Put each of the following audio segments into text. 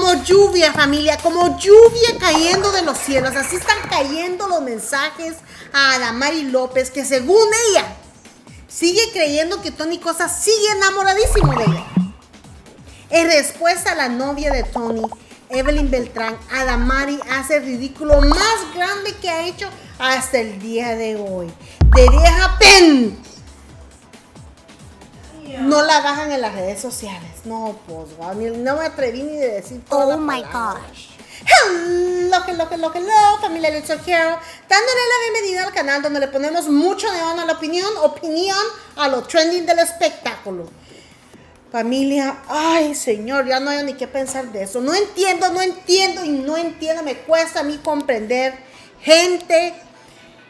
como lluvia, familia, como lluvia cayendo de los cielos. Así están cayendo los mensajes a Adamari López, que según ella sigue creyendo que Tony Costa sigue enamoradísimo de ella. En respuesta a la novia de Tony, Evelyn Beltrán, Adamari hace el ridículo más grande que ha hecho hasta el día de hoy. De vieja pen. No la bajan en las redes sociales. No, pues, wow, no me atreví ni de decir todo. Oh my gosh. Hello, hello, hello, hello, familia Lucho Quiero. Dándole la bienvenida al canal donde le ponemos mucho neón a la opinión a lo trending del espectáculo. Familia, ay señor, ya no hay ni qué pensar de eso. No entiendo, no entiendo y no entiendo. Me cuesta a mí comprender gente.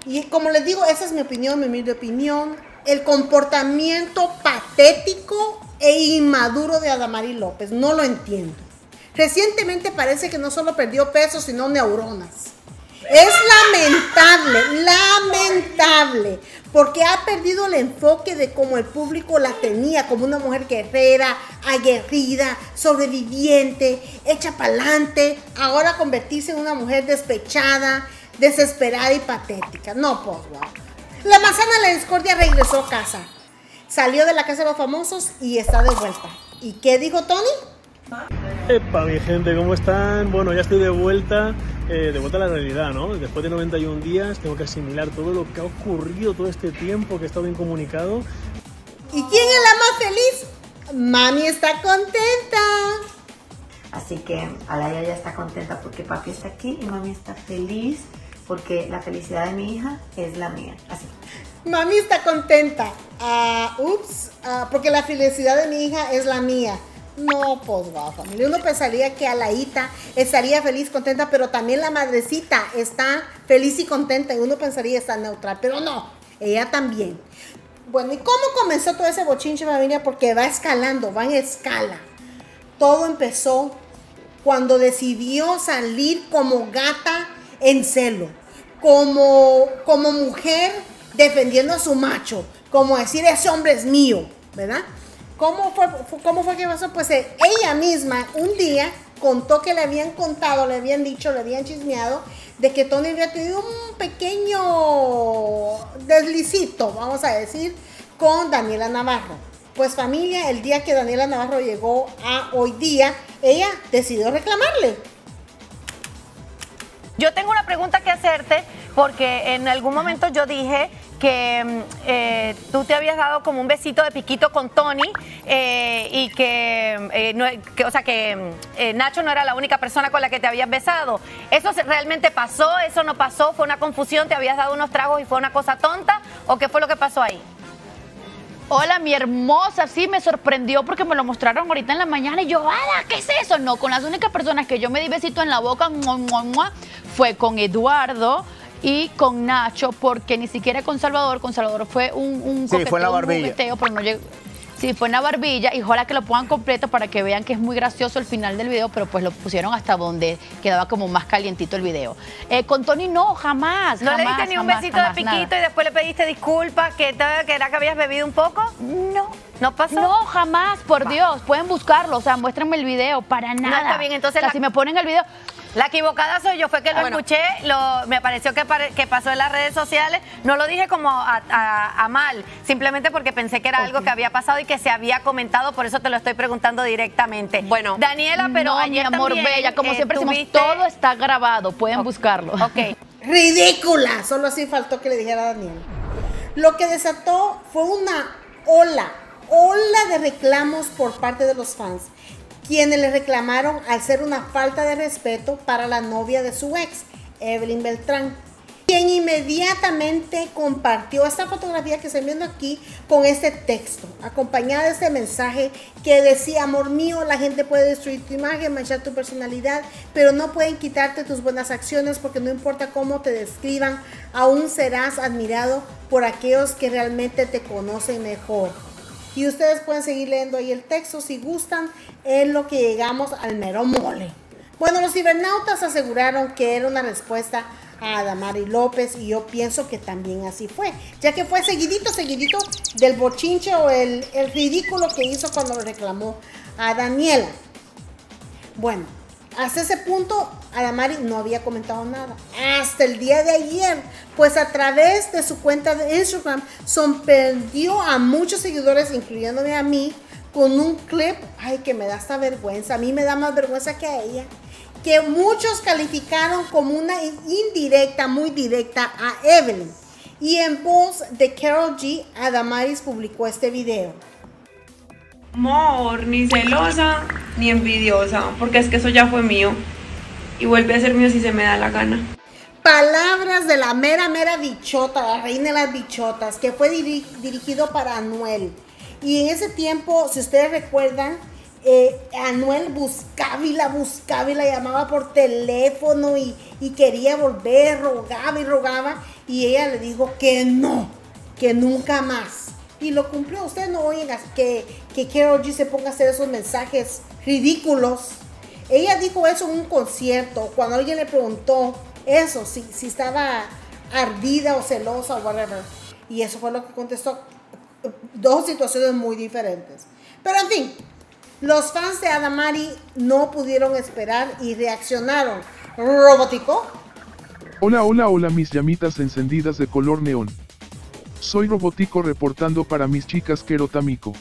Y como les digo, esa es mi opinión, mi humilde opinión. El comportamiento patético e inmaduro de Adamari López. No lo entiendo. Recientemente parece que no solo perdió peso, sino neuronas. Es lamentable, lamentable, porque ha perdido el enfoque de cómo el público la tenía, como una mujer guerrera, aguerrida, sobreviviente, hecha pa'lante, ahora convertirse en una mujer despechada, desesperada y patética. No, pues, wow. La manzana de la discordia regresó a casa, salió de la Casa de los Famosos y está de vuelta. ¿Y qué dijo Tony? Epa, mi gente, ¿cómo están? Bueno, ya estoy de vuelta a la realidad, ¿no? Después de 91 días tengo que asimilar todo lo que ha ocurrido todo este tiempo, que he estado incomunicado. ¿Y quién es la más feliz? Mami está contenta. Así que Laia ya está contenta porque papi está aquí y mami está feliz porque la felicidad de mi hija es la mía. Así. Mami está contenta. Porque la felicidad de mi hija es la mía. No, pues va, familia. Uno pensaría que Laita estaría feliz, contenta, pero también la madrecita está feliz y contenta. Y uno pensaría estar neutral, pero no, ella también. Bueno, ¿y cómo comenzó todo ese bochinche, familia? Porque va escalando, va en escala. Todo empezó cuando decidió salir como gata en celo, como mujer defendiendo a su macho, como decir, ese hombre es mío, ¿verdad? ¿Cómo fue que pasó? Pues ella misma un día contó que le habían contado, le habían dicho, le habían chismeado de que Tony había tenido un pequeño deslicito, vamos a decir, con Daniela Navarro. Pues familia, el día que Daniela Navarro llegó a hoy día, ella decidió reclamarle. Yo tengo una pregunta que hacerte porque en algún momento yo dije que tú te habías dado como un besito de piquito con Tony y que Nacho no era la única persona con la que te habías besado. ¿Eso realmente pasó? ¿Eso no pasó? ¿Fue una confusión? ¿Te habías dado unos tragos y fue una cosa tonta? ¿O qué fue lo que pasó ahí? Hola, mi hermosa, sí, me sorprendió porque me lo mostraron ahorita en la mañana y yo, ¡ah, qué es eso! No, con las únicas personas que yo me di besito en la boca, mua, mua, mua, fue con Eduardo y con Nacho, porque ni siquiera con Salvador fue un coqueteo, fue en la barbilla. Un coqueteo, pero no llegó. Sí, fue en la barbilla y ojalá que lo pongan completo para que vean que es muy gracioso el final del video, pero pues lo pusieron hasta donde quedaba como más calientito el video. Con Tony no, jamás. ¿No le diste ni un besito de piquito y después le pediste disculpas, que era que habías bebido un poco? No. ¿No pasó? No, jamás, por Dios. Pueden buscarlo, o sea, muéstrenme el video, para nada. No, está bien, entonces... O sea, si me ponen el video... La equivocada soy yo, fue que lo escuché, me pareció que pasó en las redes sociales, no lo dije como a mal, simplemente porque pensé que era algo que había pasado y que se había comentado, por eso te lo estoy preguntando directamente. Bueno, Daniela, pero no, ayer mi amor también, bella, como siempre decimos, todo está grabado, pueden buscarlo. Okay. Ridícula, solo así faltó que le dijera a Daniela. Lo que desató fue una ola de reclamos por parte de los fans, quienes le reclamaron al ser una falta de respeto para la novia de su ex, Evelyn Beltrán, quien inmediatamente compartió esta fotografía que están viendo aquí con este texto, acompañada de este mensaje que decía, amor mío, la gente puede destruir tu imagen, manchar tu personalidad, pero no pueden quitarte tus buenas acciones porque no importa cómo te describan, aún serás admirado por aquellos que realmente te conocen mejor. Y ustedes pueden seguir leyendo ahí el texto si gustan, en lo que llegamos al mero mole. Bueno, los cibernautas aseguraron que era una respuesta a Adamari López y yo pienso que también así fue, ya que fue seguidito del bochinche o el ridículo que hizo cuando reclamó a Daniela. Bueno, Hasta ese punto, Adamari no había comentado nada. Hasta el día de ayer, pues a través de su cuenta de Instagram, sorprendió a muchos seguidores, incluyéndome a mí, con un clip, ay, que me da esta vergüenza, a mí me da más vergüenza que a ella, que muchos calificaron como una indirecta, muy directa a Evelyn. Y en voz de Karol G, Adamaris publicó este video. Amor, ni celosa, ni envidiosa, porque es que eso ya fue mío y vuelve a ser mío si se me da la gana. Palabras de la mera bichota, la reina de las bichotas, que fue dirigido para Anuel. Y en ese tiempo, si ustedes recuerdan, Anuel buscaba y la llamaba por teléfono y quería volver, rogaba, y ella le dijo que no, que nunca más. Y lo cumplió. Ustedes no oyen que Karol G se ponga a hacer esos mensajes ridículos. Ella dijo eso en un concierto, cuando alguien le preguntó eso, si estaba ardida o celosa o whatever. Y eso fue lo que contestó. Dos situaciones muy diferentes. Pero en fin, los fans de Adamari no pudieron esperar y reaccionaron. Robótico. Hola mis llamitas encendidas de color neón. Soy Robótico reportando para mis chicas Quero Tamiko.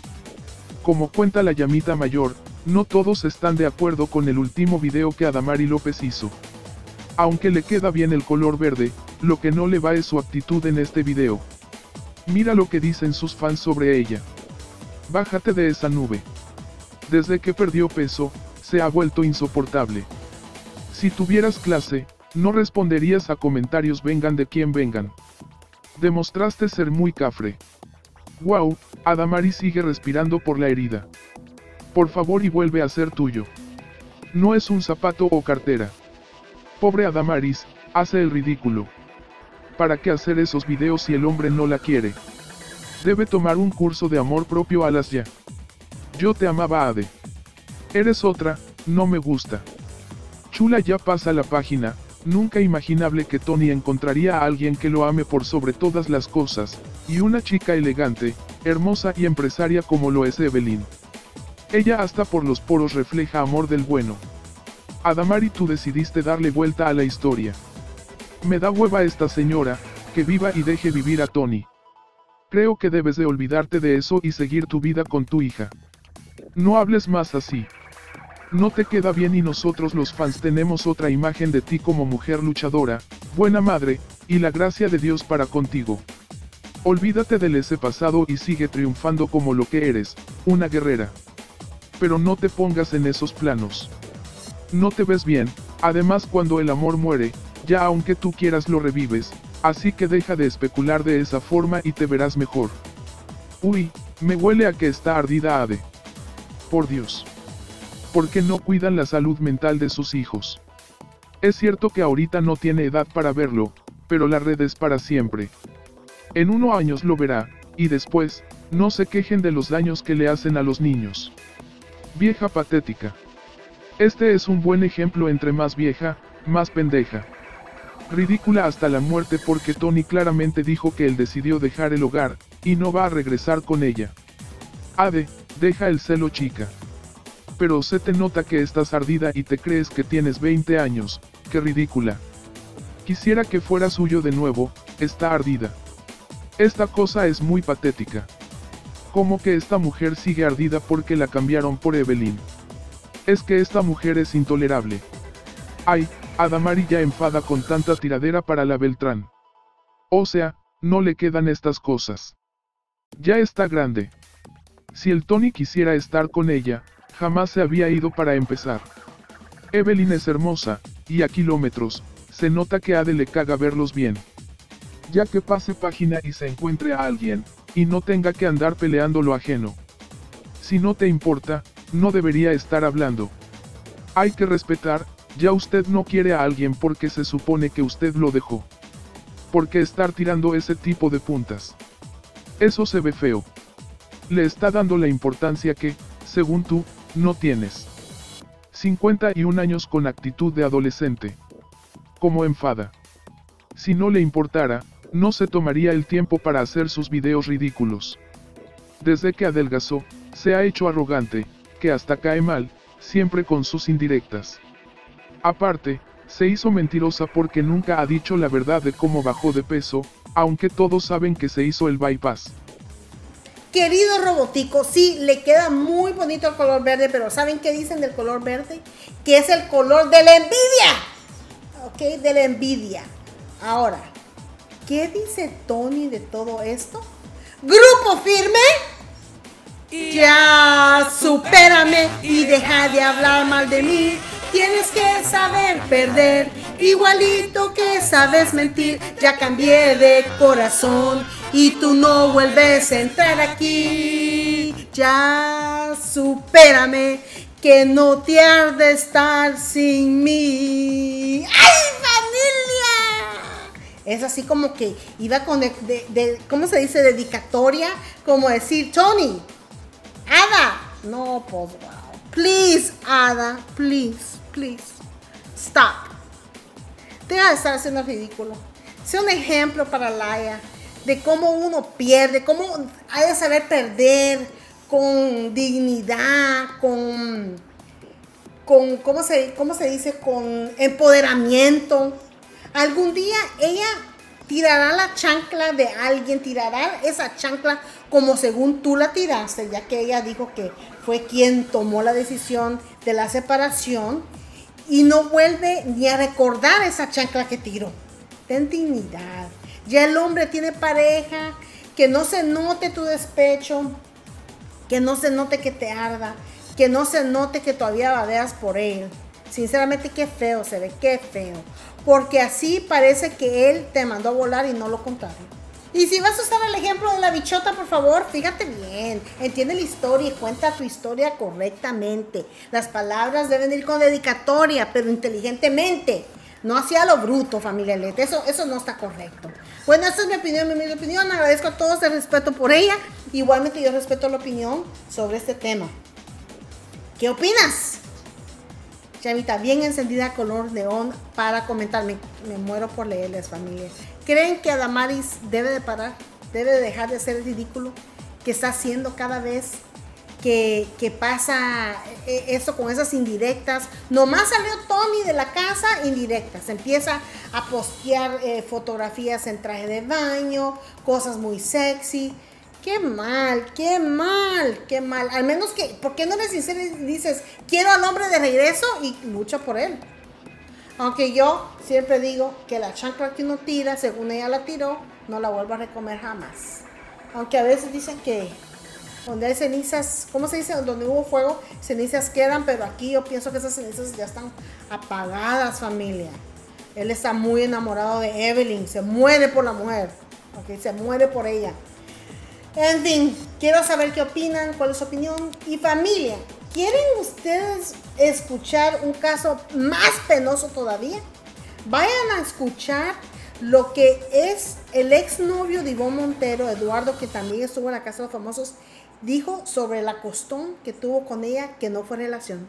Como cuenta la llamita mayor, no todos están de acuerdo con el último video que Adamari López hizo. Aunque le queda bien el color verde, lo que no le va es su actitud en este video. Mira lo que dicen sus fans sobre ella. Bájate de esa nube. Desde que perdió peso, se ha vuelto insoportable. Si tuvieras clase, no responderías a comentarios vengan de quien vengan. Demostraste ser muy cafre. Wow, Adamari sigue respirando por la herida. Por favor y vuelve a ser tuyo. No es un zapato o cartera. Pobre Adamaris, hace el ridículo. ¿Para qué hacer esos videos si el hombre no la quiere? Debe tomar un curso de amor propio a las ya. Yo te amaba, Ade. Eres otra, no me gusta. Chula, ya pasa la página. Nunca imaginable que Tony encontraría a alguien que lo ame por sobre todas las cosas, y una chica elegante, hermosa y empresaria como lo es Evelyn. Ella hasta por los poros refleja amor del bueno. Adamari, tú decidiste darle vuelta a la historia. Me da hueva esta señora, que viva y deje vivir a Tony. Creo que debes de olvidarte de eso y seguir tu vida con tu hija. No hables más así. No te queda bien y nosotros los fans tenemos otra imagen de ti como mujer luchadora, buena madre, y la gracia de Dios para contigo. Olvídate del ese pasado y sigue triunfando como lo que eres, una guerrera. Pero no te pongas en esos planos. No te ves bien, además cuando el amor muere, ya aunque tú quieras lo revives, así que deja de especular de esa forma y te verás mejor. Uy, me huele a que está ardida Ade. Por Dios. ¿Por qué no cuidan la salud mental de sus hijos? Es cierto que ahorita no tiene edad para verlo, pero la red es para siempre. En unos años lo verá, y después, no se quejen de los daños que le hacen a los niños. Vieja patética. Este es un buen ejemplo entre más vieja, más pendeja. Ridícula hasta la muerte porque Tony claramente dijo que él decidió dejar el hogar, y no va a regresar con ella. Ade, deja el celo chica. Pero se te nota que estás ardida y te crees que tienes 20 años, qué ridícula. Quisiera que fuera suyo de nuevo, está ardida. Esta cosa es muy patética. Como que esta mujer sigue ardida porque la cambiaron por Evelyn. Es que esta mujer es intolerable. Ay, Adamari ya enfada con tanta tiradera para la Beltrán. O sea, no le quedan estas cosas. Ya está grande. Si el Tony quisiera estar con ella, jamás se había ido para empezar. Evelyn es hermosa, y a kilómetros, se nota que Ade le caga verlos bien. Ya que pase página y se encuentre a alguien, y no tenga que andar peleando lo ajeno. Si no te importa, no debería estar hablando. Hay que respetar, ya usted no quiere a alguien porque se supone que usted lo dejó. ¿Por qué estar tirando ese tipo de puntas? Eso se ve feo. Le está dando la importancia que, según tú, no tienes. 51 años con actitud de adolescente. Como enfada. Si no le importara, no se tomaría el tiempo para hacer sus videos ridículos. Desde que adelgazó, se ha hecho arrogante, que hasta cae mal, siempre con sus indirectas. Aparte, se hizo mentirosa porque nunca ha dicho la verdad de cómo bajó de peso, aunque todos saben que se hizo el bypass. Querido Robótico, sí, le queda muy bonito el color verde, pero ¿saben qué dicen del color verde? Que es el color de la envidia. Ok, de la envidia. Ahora, ¿qué dice Tony de todo esto? Grupo Firme, ya supérame y deja de hablar mal de mí. Tienes que saber perder, igualito que sabes mentir. Ya cambié de corazón y tú no vuelves a entrar aquí. Ya supérame, que no te arde estar sin mí. ¡Ay, familia! Es así como que iba con, ¿cómo se dice? Dedicatoria, como decir, Tony, Ada, no, pues, please, Ada, please, please, stop. Deja de estar haciendo ridículo. Sea un ejemplo para Laia de cómo uno pierde, cómo hay que saber perder con dignidad, con ¿cómo se dice? Con empoderamiento. Algún día ella tirará la chancla de alguien, tirará esa chancla como según tú la tiraste, ya que ella dijo que fue quien tomó la decisión de la separación y no vuelve ni a recordar esa chancla que tiró. Ten dignidad. Ya el hombre tiene pareja, que no se note tu despecho, que no se note que te arda, que no se note que todavía babeas por él. Sinceramente, qué feo se ve, qué feo. Porque así parece que él te mandó a volar y no lo contaron. Y si vas a usar el ejemplo de la bichota, por favor, fíjate bien, entiende la historia y cuenta tu historia correctamente. Las palabras deben ir con dedicatoria, pero inteligentemente. No hacía lo bruto, familia Lete. Eso no está correcto. Bueno, esta es mi opinión, mi opinión. Agradezco a todos el respeto por ella. Igualmente yo respeto la opinión sobre este tema. ¿Qué opinas? Chavita, bien encendida color neón para comentar. Me muero por leerles, familia. ¿Creen que Adamaris debe de parar? ¿Debe de dejar de hacer el ridículo que está haciendo cada vez que pasa esto con esas indirectas? Nomás salió Tony de la casa, indirectas. Empieza a postear fotografías en traje de baño, cosas muy sexy. ¡Qué mal, qué mal, qué mal! Al menos que, ¿por qué no eres sincero y dices, quiero al hombre de regreso y lucha por él? Aunque yo siempre digo que la chancla que uno tira, según ella la tiró, no la vuelvo a recomer jamás. Aunque a veces dicen que donde hay cenizas, ¿cómo se dice? Donde hubo fuego, cenizas quedan, pero aquí yo pienso que esas cenizas ya están apagadas, familia. Él está muy enamorado de Evelyn, se muere por la mujer, ¿okay? Se muere por ella. En fin, quiero saber qué opinan, cuál es su opinión. Y familia, ¿quieren ustedes escuchar un caso más penoso todavía? Vayan a escuchar lo que es el exnovio de Ivonne Montero, Eduardo, que también estuvo en la Casa de los Famosos, dijo sobre el acostón que tuvo con ella, que no fue relación.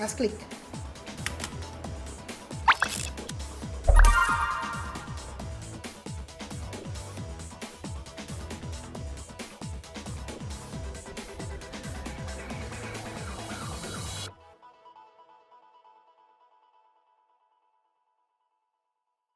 Haz clic.